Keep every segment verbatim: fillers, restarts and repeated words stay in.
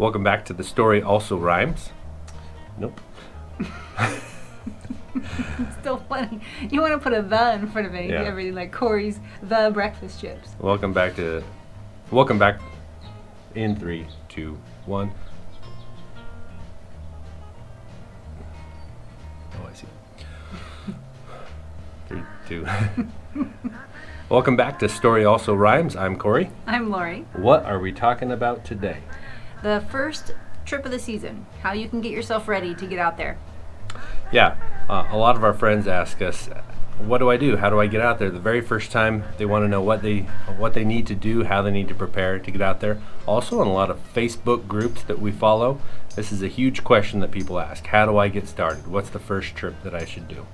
Welcome back to The Story Also Rhymes. Nope. It's still funny. You want to put a the in front of it. Yeah. Everything like Corey's the breakfast chips. Welcome back to, welcome back in three, two, one. Oh, I see. Three, two. Welcome back to Story Also Rhymes. I'm Corey. I'm Lori. What are we talking about today? The first trip of the season. How you can get yourself ready to get out there. Yeah, uh, a lot of our friends ask us, what do I do? How do I get out there? The very first time they want to know what they what they need to do, how they need to prepare to get out there. Also in a lot of Facebook groups that we follow, this is a huge question that people ask. How do I get started? What's the first trip that I should do?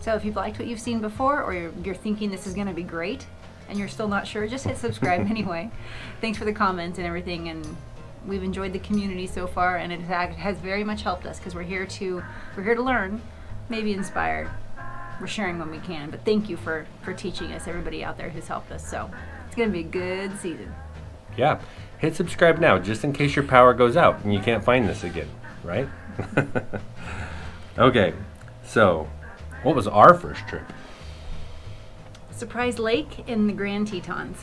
So if you've liked what you've seen before, or you're, you're thinking this is going to be great and you're still not sure, just hit subscribe anyway. Thanks for the comments and everything, and we've enjoyed the community so far, and it has very much helped us because we're here to we're here to learn, maybe inspire. We're sharing when we can, but thank you for for teaching us, everybody out there who's helped us. So it's gonna be a good season. Yeah, hit subscribe now just in case your power goes out and you can't find this again, right? Okay, so what was our first trip? Surprise Lake in the Grand Tetons.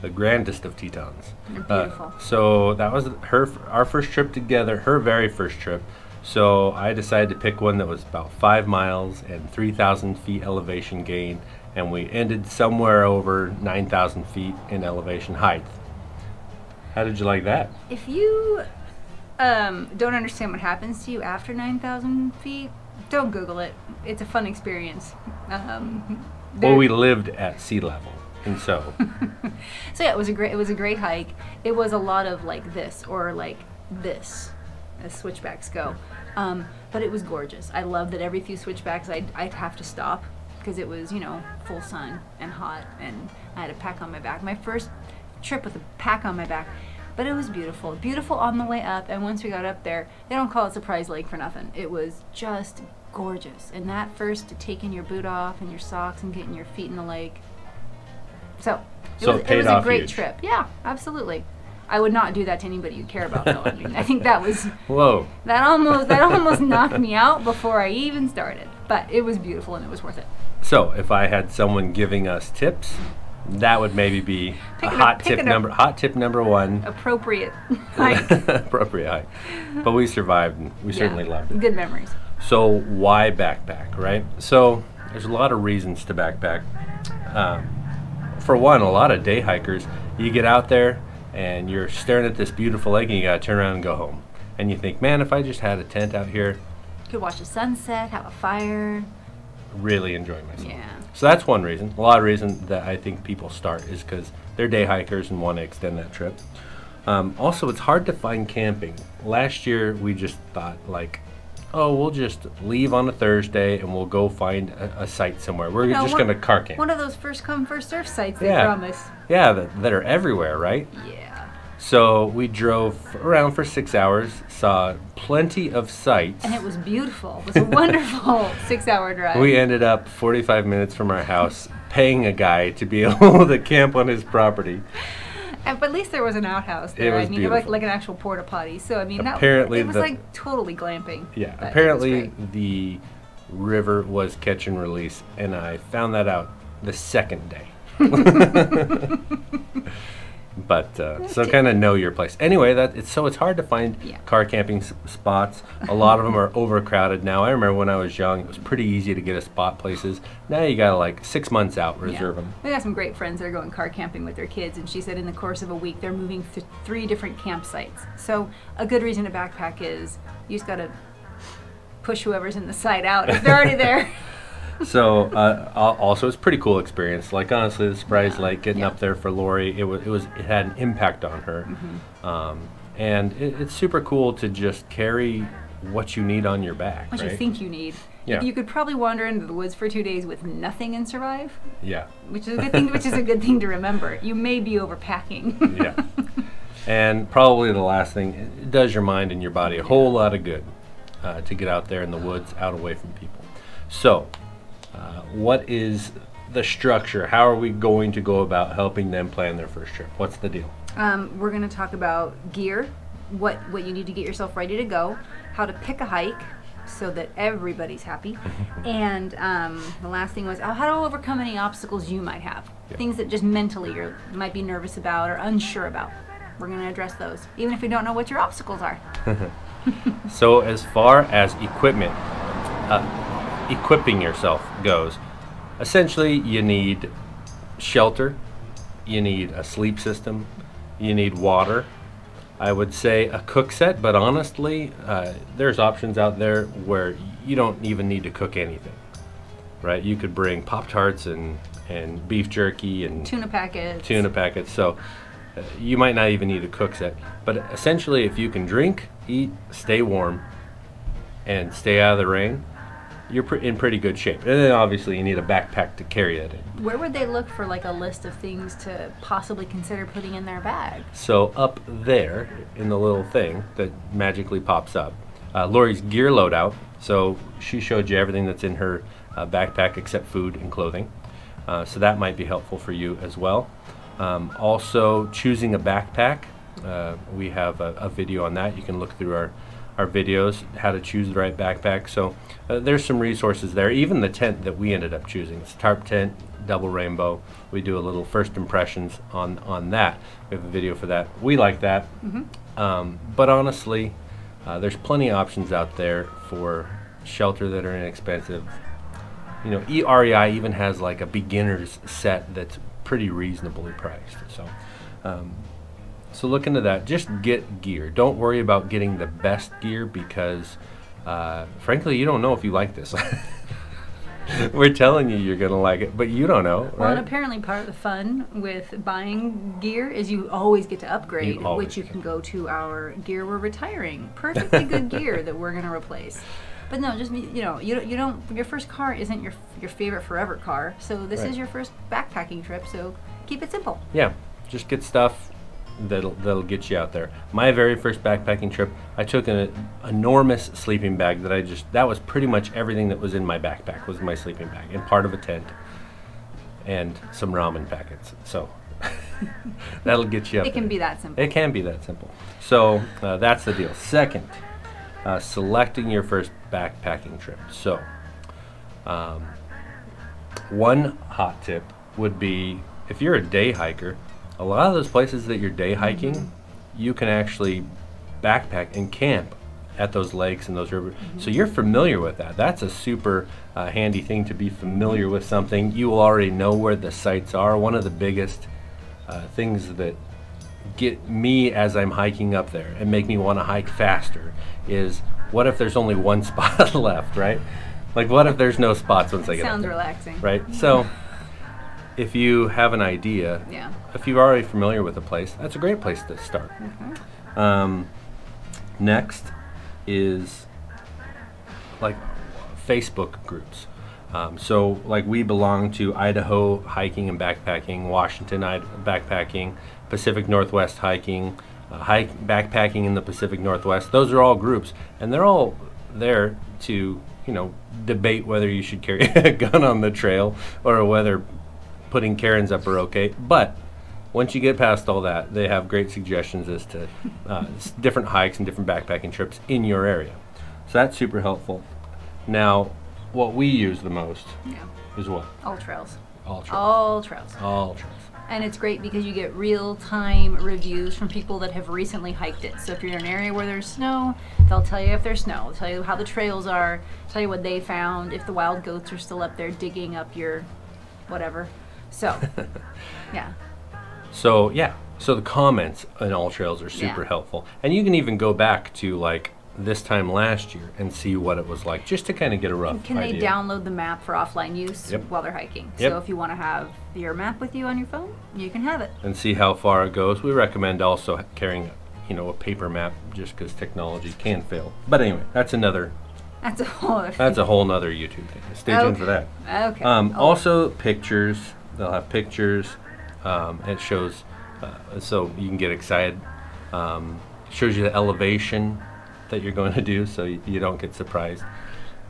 The grandest of Tetons. They're beautiful. Uh, so that was her, our first trip together, her very first trip. So I decided to pick one that was about five miles and three thousand feet elevation gain, and we ended somewhere over nine thousand feet in elevation height. How did you like that? If you um, don't understand what happens to you after nine thousand feet, don't Google it. It's a fun experience. Um, well, we lived at sea level. And so, so yeah, it was a great, it was a great hike. It was a lot of like this or like this, as switchbacks go. Um, but it was gorgeous. I love that every few switchbacks I'd, I'd have to stop because it was, you know, full sun and hot, and I had a pack on my back. My first trip with a pack on my back, but it was beautiful, beautiful on the way up. And once we got up there, they don't call it Surprise Lake for nothing. It was just gorgeous. And that first, taking your boot off and your socks and getting your feet in the lake. So it, so was, it, it was a great huge. trip. Yeah, absolutely. I would not do that to anybody you care about, though. I mean, I think that was whoa. That almost that almost knocked me out before I even started. But it was beautiful and it was worth it. So if I had someone giving us tips, that would maybe be a hot a, tip number hot tip number one. Appropriate hike. Appropriate hike. But we survived, and we yeah, certainly loved it. Good memories. So why backpack, right? So there's a lot of reasons to backpack. Um, For one, a lot of day hikers, you get out there and you're staring at this beautiful lake and you gotta turn around and go home. And you think, man, if I just had a tent out here. Could watch the sunset, have a fire. Really enjoy myself. Yeah. So that's one reason. A lot of reason that I think people start is because they're day hikers and want to extend that trip. Um, also, it's hard to find camping. Last year, we just thought like, oh, we'll just leave on a Thursday and we'll go find a, a site somewhere. We're no, just going to car camp. One of those first come, first serve sites, they yeah. promise. Yeah, that, that are everywhere, right? Yeah. So we drove around for six hours, saw plenty of sites. And it was beautiful. It was a wonderful six-hour drive. We ended up forty-five minutes from our house paying a guy to be able to camp on his property. And, but at least there was an outhouse there. It was I mean, beautiful. Like, like an actual porta potty. So I mean, apparently that, it was the, like totally glamping. Yeah. Apparently the river was catch and release, and I found that out the second day. But uh, so kind of know your place. Anyway, that it's so it's hard to find yeah. car camping s spots. A lot of them are overcrowded now. I remember when I was young, it was pretty easy to get a spot places. Now you gotta like six months out reserve yeah. them. We got some great friends that are going car camping with their kids, and she said in the course of a week they're moving to three different campsites. So a good reason to backpack is you just gotta push whoever's in the site out if they're already there. So uh, also it's a pretty cool experience. Like honestly, the Surprise yeah. Lake, getting yeah. up there for Lori, it was it was it had an impact on her, mm-hmm. um, and it, it's super cool to just carry what you need on your back. What right? you think you need. Yeah. You could probably wander into the woods for two days with nothing and survive. Yeah. Which is a good thing. Which is a good thing to remember. You may be overpacking. Yeah. And probably the last thing, it does your mind and your body a whole lot of good uh, to get out there in the woods, out away from people. So. Uh, what is the structure? How are we going to go about helping them plan their first trip? What's the deal? Um, we're going to talk about gear, what what you need to get yourself ready to go, how to pick a hike so that everybody's happy, and um, the last thing was oh, how to overcome any obstacles you might have, yeah. things that just mentally you might be nervous about or unsure about. We're going to address those, even if you don't know what your obstacles are. So as far as equipment, uh, equipping yourself goes, essentially you need shelter, you need a sleep system, you need water. I would say a cook set, but honestly, uh, there's options out there where you don't even need to cook anything, right? You could bring Pop-Tarts and, and beef jerky and tuna packets. Tuna packets. So uh, you might not even need a cook set, but essentially if you can drink, eat, stay warm, and stay out of the rain, you're pr in pretty good shape. And then obviously you need a backpack to carry it in. Where would they look for like a list of things to possibly consider putting in their bag? So up there in the little thing that magically pops up, uh, Lori's gear loadout. So she showed you everything that's in her uh, backpack except food and clothing. Uh, so that might be helpful for you as well. Um, also choosing a backpack. Uh, we have a, a video on that. You can look through our our videos, how to choose the right backpack. So uh, there's some resources there. Even the tent that we ended up choosing, it's Tarp Tent Double Rainbow. We do a little first impressions on on that. We have a video for that. We like that. Mm-hmm. Um, but honestly, uh, there's plenty of options out there for shelter that are inexpensive. You know, R E I even has like a beginner's set that's pretty reasonably priced. So. Um, So look into that. Just get gear. Don't worry about getting the best gear because, uh, frankly, you don't know if you like this. We're telling you you're gonna like it, but you don't know. Well, right? And apparently part of the fun with buying gear is you always get to upgrade, you which you can go to our gear we're retiring. Perfectly good gear that we're gonna replace. But no, just you know, you don't, you don't. Your first car isn't your your favorite forever car. So this right. is your first backpacking trip. So keep it simple. Yeah, just get stuff that'll that'll get you out there. My very first backpacking trip, I took an enormous sleeping bag that I just that was pretty much everything that was in my backpack was my sleeping bag, and part of a tent and some ramen packets. So that'll get you up. It can there. be that simple. It can be that simple. So uh, that's the deal. Second, uh, selecting your first backpacking trip. So um, one hot tip would be if you're a day hiker, a lot of those places that you're day hiking, mm-hmm. you can actually backpack and camp at those lakes and those rivers. Mm-hmm. So you're familiar with that. That's a super uh, handy thing to be familiar with something. You will already know where the sites are. One of the biggest uh, things that get me as I'm hiking up there and make me want to hike faster is what if there's only one spot left, right? Like what if there's no spots once I get up there? Sounds relaxing. Right? So. If you have an idea, yeah. if you're already familiar with a place, that's a great place to start. Mm-hmm. um, next is like Facebook groups. Um, so like we belong to Idaho hiking and backpacking, Washington I backpacking, Pacific Northwest hiking, uh, hike backpacking in the Pacific Northwest. Those are all groups, and they're all there to you know debate whether you should carry a gun on the trail or whether putting Karens up are okay, but once you get past all that, they have great suggestions as to uh, different hikes and different backpacking trips in your area. So that's super helpful. Now, what we use the most yeah. is what? All Trails. All Trails. All Trails. All Trails. And it's great because you get real-time reviews from people that have recently hiked it. So if you're in an area where there's snow, they'll tell you if there's snow, they'll tell you how the trails are, tell you what they found, if the wild goats are still up there digging up your whatever. So, yeah. So, yeah. So the comments on All Trails are super yeah. helpful. And you can even go back to, like, this time last year and see what it was like, just to kind of get a rough idea. Can they idea. download the map for offline use yep. while they're hiking? Yep. So if you want to have your map with you on your phone, you can have it. And see how far it goes. We recommend also carrying, you know, a paper map just because technology can fail. But anyway, that's another... That's a whole other That's a whole other YouTube thing. Stay okay. tuned for that. Okay. Um, also, pictures... They'll have pictures. Um, it shows, uh, so you can get excited. Um, it shows you the elevation that you're going to do, so you, you don't get surprised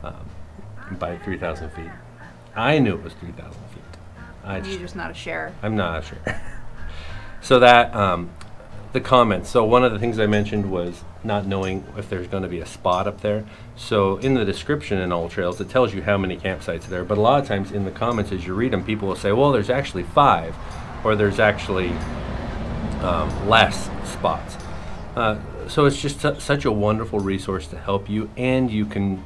um, by three thousand feet. I knew it was three thousand feet. I just, you're just not a share. I'm not a share. So that um, the comments. So one of the things I mentioned was not knowing if there's going to be a spot up there. So in the description in All Trails, it tells you how many campsites are there. But a lot of times in the comments, as you read them, people will say, well, there's actually five, or there's actually um, less spots. Uh, so it's just such a wonderful resource to help you, and you can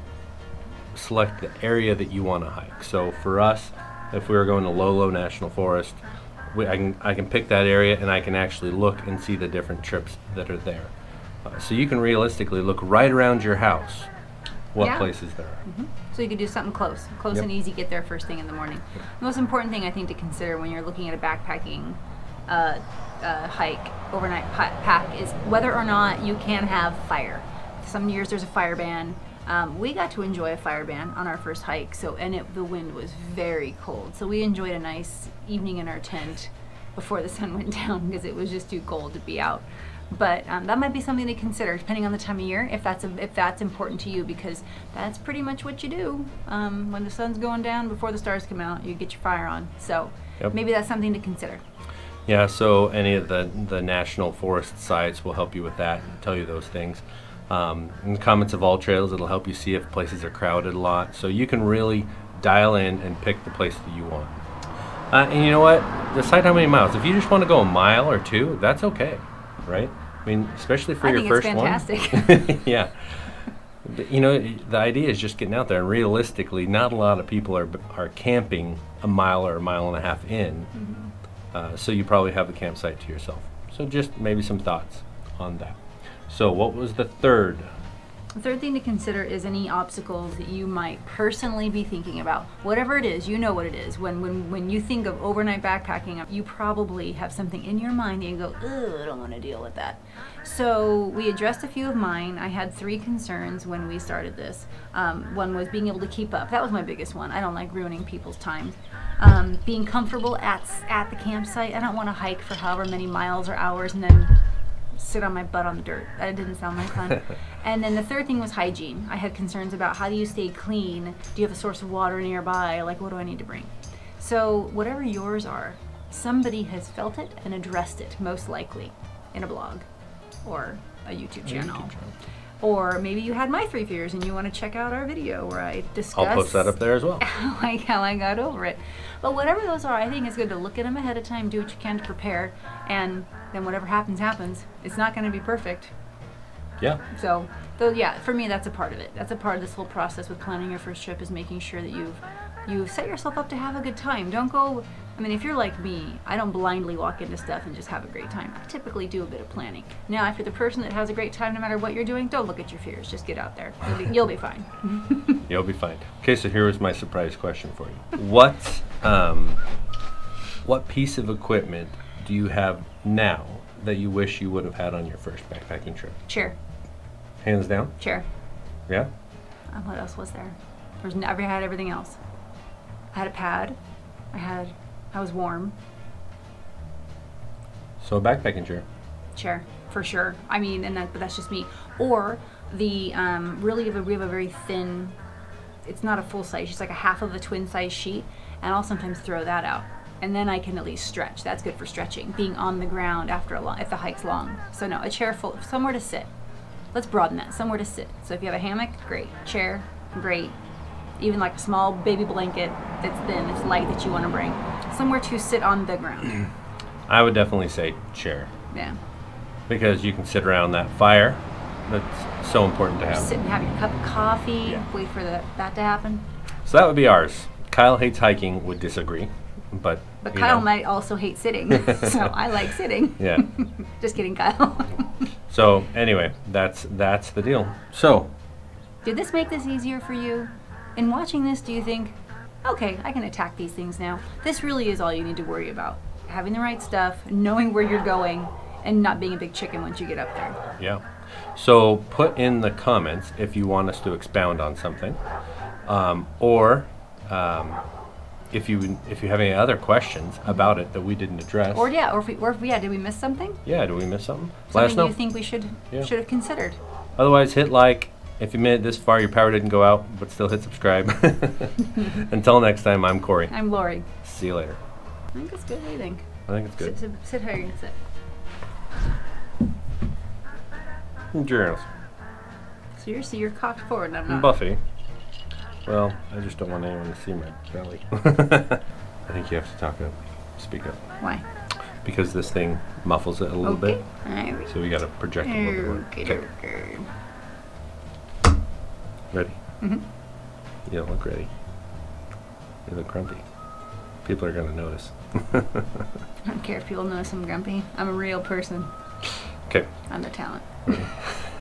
select the area that you want to hike. So for us, if we were going to Lolo National Forest, we, I, can, I can pick that area and I can actually look and see the different trips that are there. Uh, so you can realistically look right around your house what yeah. places there are. Mm-hmm. So you can do something close, close yep. and easy, get there first thing in the morning. Yep. The most important thing I think to consider when you're looking at a backpacking uh, uh, hike, overnight pack, is whether or not you can have fire. Some years there's a fire ban. Um, we got to enjoy a fire ban on our first hike, so and it, the wind was very cold. So we enjoyed a nice evening in our tent before the sun went down because it was just too cold to be out. But um, that might be something to consider depending on the time of year, if that's a, if that's important to you, because that's pretty much what you do um, when the sun's going down before the stars come out. You get your fire on, so yep. maybe that's something to consider. Yeah. So any of the the national forest sites will help you with that and tell you those things. Um, in the comments of All Trails, it'll help you see if places are crowded a lot, so you can really dial in and pick the place that you want. Uh, and you know what? Decide how many miles. If you just want to go a mile or two, that's okay, right? I mean, especially for I your think first it's fantastic. One. Yeah. But, you know, the idea is just getting out there, and realistically, not a lot of people are are camping a mile or a mile and a half in. Mm-hmm. uh, so you probably have a campsite to yourself. So just maybe some thoughts on that. So what was the third? The third thing to consider is any obstacles that you might personally be thinking about. Whatever it is, you know what it is. When when, when you think of overnight backpacking, you probably have something in your mind and you go, ugh, I don't want to deal with that. So we addressed a few of mine. I had three concerns when we started this. Um, one was being able to keep up. That was my biggest one. I don't like ruining people's time. Um, being comfortable at, at the campsite. I don't want to hike for however many miles or hours and then sit on my butt on the dirt. That didn't sound like fun. And then the third thing was hygiene. I had concerns about, how do you stay clean? Do you have a source of water nearby? Like, what do I need to bring? So whatever yours are, somebody has felt it and addressed it, most likely in a blog or a YouTube channel. A YouTube channel. Or maybe you had my three fears and you want to check out our video where I discuss. I'll post that up there as well. Like how I got over it. But whatever those are, I think it's good to look at them ahead of time, do what you can to prepare, and then whatever happens, happens. It's not going to be perfect. Yeah. So, though, yeah, for me, that's a part of it. That's a part of this whole process with planning your first trip, is making sure that you've you've set yourself up to have a good time. Don't go, I mean, if you're like me, I don't blindly walk into stuff and just have a great time. I typically do a bit of planning. Now, if you're the person that has a great time no matter what you're doing, don't look at your fears. Just get out there. You'll be, you'll be fine. You'll be fine. Okay, so here was my surprise question for you. What, um, what piece of equipment do you have now that you wish you would have had on your first backpacking trip? Chair. Hands down? Chair. Yeah? Um, what else was there? There's never had everything else. I had a pad. I had, I was warm. So a backpacking chair. Chair, for sure. I mean, and that, but that's just me. Or the, um, really, we have, a, we have a very thin, it's not a full size, just like a half of a twin size sheet, and I'll sometimes throw that out. And then I can at least stretch. That's good for stretching, being on the ground after a long, if the hike's long. So no, a chair full, somewhere to sit. Let's broaden that, somewhere to sit. So if you have a hammock, great. Chair, great. Even like a small baby blanket that's thin, it's light, that you want to bring. Somewhere to sit on the ground. I would definitely say chair. Yeah. Because you can sit around that fire. That's so important to have. Just sit and have your cup of coffee, yeah. wait for the, that to happen. So that would be ours. Kyle hates hiking, would disagree. But, but Kyle know. might also hate sitting, so I like sitting. Yeah. Just kidding, Kyle. So anyway, that's that's the deal. So, did this make this easier for you? In watching this, do you think, okay, I can attack these things now? This really is all you need to worry about. Having the right stuff, knowing where you're going, and not being a big chicken once you get up there. Yeah. So put in the comments if you want us to expound on something, um, or um, if you if you have any other questions about it that we didn't address. Or yeah, or if we, or if we, yeah, did we miss something? Yeah, did we miss something? Something Let us know. you think we should yeah. should have considered. Otherwise, hit like. If you made it this far, your power didn't go out, but still hit subscribe. Until next time, I'm Corey. I'm Lori. See you later. I think it's good. What do you think? I think it's good. Sit, sit, sit how you're going to sit. Cheers. Seriously, you're cocked forward and I'm not. Buffy. Well, I just don't want anyone to see my belly. I think you have to talk up. Speak up. Why? Because this thing muffles it a little okay. bit. Right. So we gotta project a little bit. Okay. Okay. Okay. Ready? Mm-hmm. You don't look ready. You look grumpy. People are gonna notice. I don't care if people notice I'm grumpy. I'm a real person. Okay. I'm a talent.